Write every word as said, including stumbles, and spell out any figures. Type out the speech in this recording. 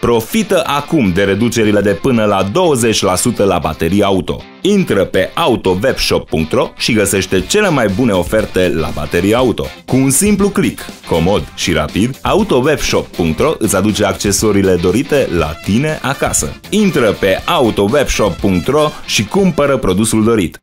Profită acum de reducerile de până la douăzeci la sută la baterii auto. Intră pe autowebshop punct ro și găsește cele mai bune oferte la baterii auto. Cu un simplu click, comod și rapid, autowebshop punct ro îți aduce accesoriile dorite la tine acasă. Intră pe autowebshop punct ro și cumpără produsul dorit.